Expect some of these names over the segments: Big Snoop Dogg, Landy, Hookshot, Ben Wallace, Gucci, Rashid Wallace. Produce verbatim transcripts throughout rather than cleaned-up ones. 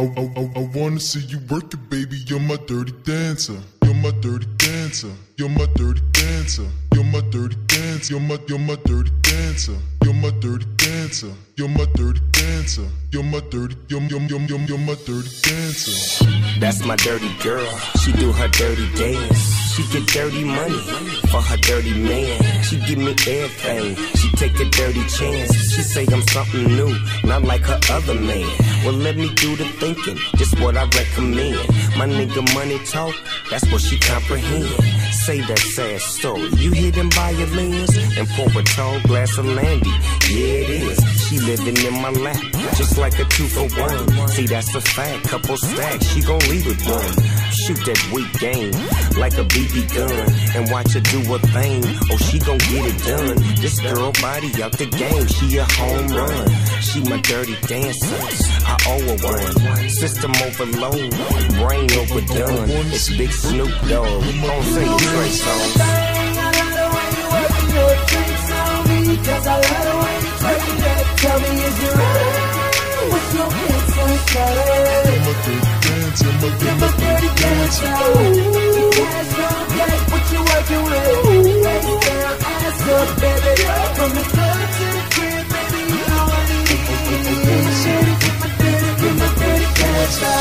I, I, I, I wanna see you work it, baby. You're my dirty dancer. You're my dirty dancer. You're my dirty dancer. You're my dirty dancer. You're my, you're my dirty dancer. You're my dirty dancer. You're my dirty dancer. You're my dirty. You're, you're, you're, you're, you're my dirty dancer. That's my dirty girl. She do her dirty dance. She get dirty money for her dirty man. She give me everything. She take a dirty chance. She say I'm something new, not like her other man. Well, let me do the thinking, just what I recommend. My nigga money talk, that's what she comprehend. Say that sad story, you hear them violins? And pour a tall glass of Landy, yeah it is. She living in my lap, just like a two for one. See, that's a fact, couple stacks, she gon' leave it one. Shoot that weak game, like a B B gun. And watch her do her thing, oh she gon' get it done. This girl body out the game, she a home run. She my dirty dancer, I owe her one. System overload, brain overdone. It's Big Snoop Dogg, we gon' sing a great song. I love the way you work your tricks on me, 'cause I love the way you twerk that. Tell me, is you ready with your hips on fire? You're my dirty dancer, you're my dirty dancer. Ooh, your ass on deck, what you working with? Baby girl, ass up, baby girl, from the club to the crib, baby, you know I need. Shady, get my dirty, get my dirty dancer.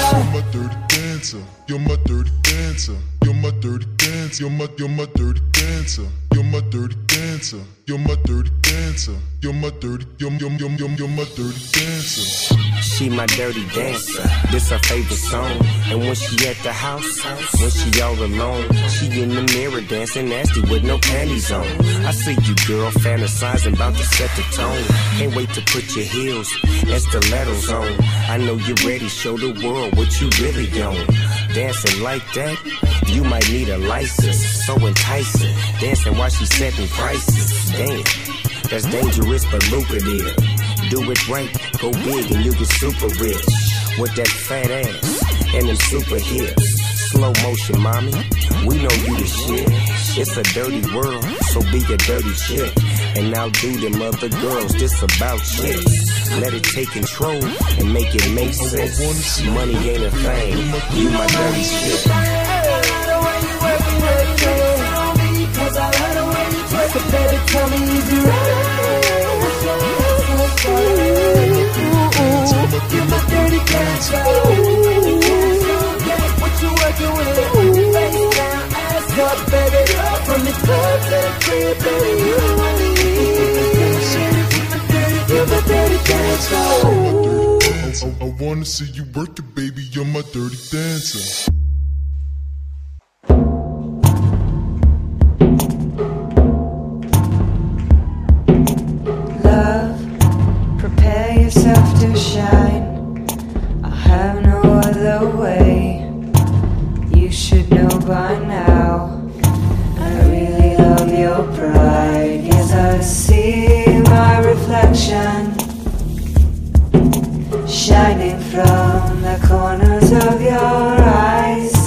You're my dirty dancer, you're my dirty dancer. You're my dirty dancer, you're my, you're my dirty dancer. You're my dirty dancer, you're my dirty dancer. You're my dirty, you're, you're, you're, you're, you're my dirty dancer. She my dirty dancer, this her favorite song. And when she at the house, when she all alone, she in the mirror dancing nasty with no panties on. I see you girl fantasizing about to set the tone. Can't wait to put your heels and stilettos on. I know you're ready, show the world what you really don't. Dancing like that, you might need a license. So enticing, dancing while she's setting prices. Damn, that's dangerous but lucrative. Do it right, go big and you get super rich. With that fat ass and them super hips. Slow motion, mommy, we know you the shit. It's a dirty world, so be a dirty chick. And I'll do them other girls, this about shit. Let it take control and make it make sense. Money ain't a thing, you my dirty shit. I wanna see you work it, baby. You're my dirty dancer. Love, prepare yourself to shine. I have no other way. You should know by now. I really love your pride. Yes, I see my reflection shining from the corners of your eyes.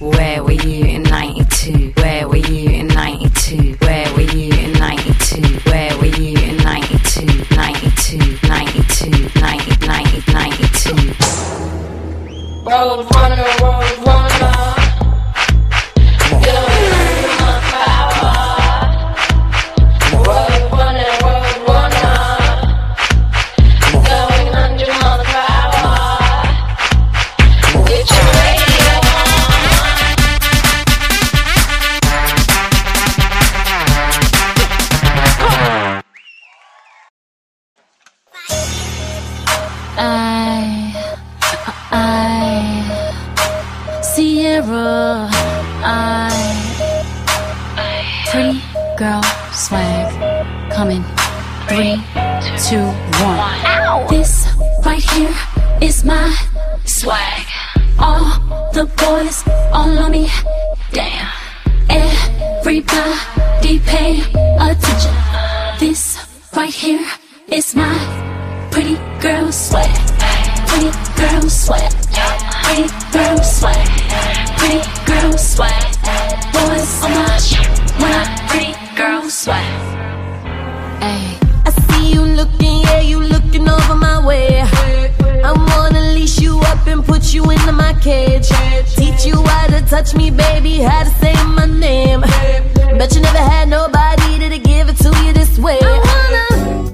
Where were you in ninety-two? Where were you in ninety-two? Where were you in ninety-two? Where were you in ninety-two? ninety-two, ninety-two, ninety, ninety, ninety-two. Road runner, road runner. Ruh, I pretty girl swag coming. Three, two, one. Ow! This right here is my swag. All the boys all on me. Damn. Everybody pay attention. This right here is my pretty girl swag. Pretty girl swag. Pretty girl swag. Pretty girl swag. Boys on my when I pretty girl swag. Ay. I see you looking, yeah, you looking over my way. I wanna leash you up and put you into my cage. Teach you how to touch me, baby, how to say my name. Bet you never had nobody that'd give it to you this way. I wanna,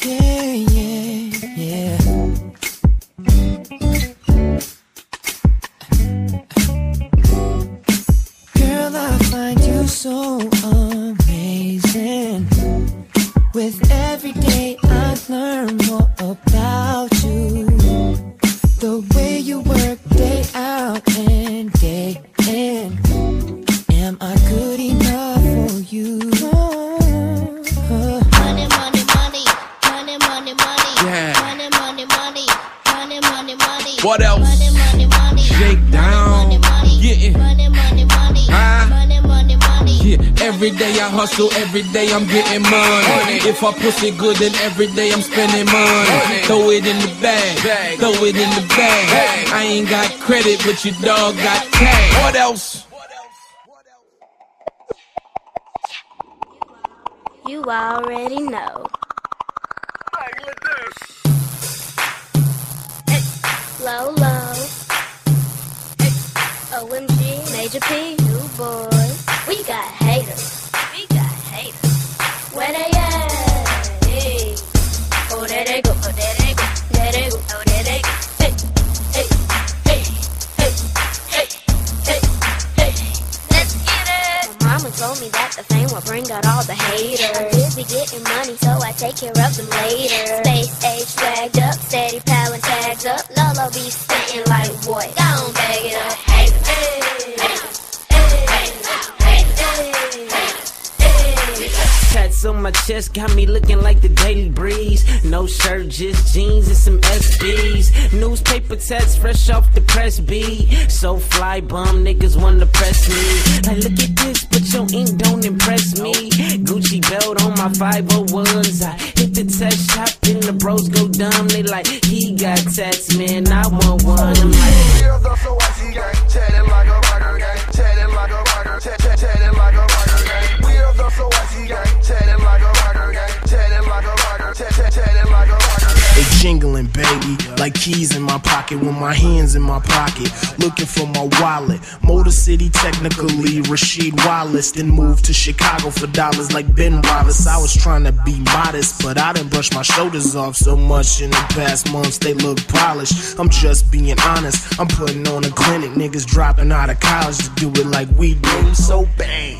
yeah, yeah, yeah. Girl, I find you so amazing. With every day I learn more about you. The way you work day out and day in. Am I good enough for you? Money, money, money, money, money, money, yeah. Money, money, money, money, money, money. What else? Money, money, money. Shake down. Money, money, yeah. Money, money, money. Huh? Yeah. Every day I hustle, every day I'm getting money. If I pussy good, then every day I'm spending money. Throw it in the bag, throw it in the bag. I ain't got credit, but your dog got tag. What else? You already know. Low, low. O M G, Major P, new boy. We got haters, we got haters. Where they at? Hey. Oh, there they go, oh, there they go, there they go, oh, there they go. Hey, hey, hey, hey, hey, hey, hey. Let's get it. My mama told me that the fame will bring out all the haters. I'm busy getting money, so I take care of them later. Space age dragged up, steady piling tags up. Lolo be spitting like what? Don't bag it up. Haters, hey, haters. Cuts on my chest got me looking like the Daily Breeze. No shirt, just jeans and some S Bs. Newspaper tats fresh off the press beat. So fly bum niggas wanna press me. Like look at this, but your ink don't impress me. Gucci belt on my five oh ones. I hit the test shop and the bros go dumb. They like, he got tats, man, I want one. I'm like, so I see gang, chatting like a rocker gang, chatting like a rocker, chatting like a rocker gang. So I see gang, chatting like a rocker gang, chatting like a rocker, chatting like a rocker gang. They jingling, baby, like keys in my pocket with my hands in my pocket, looking for my wallet. Motor City, technically Rashid Wallace, then moved to Chicago for dollars like Ben Wallace. I was trying to be modest, but I done brushed my shoulders off so much in the past months, they look polished. I'm just being honest, I'm putting on a clinic, niggas dropping out of college to do it like we do. So bang.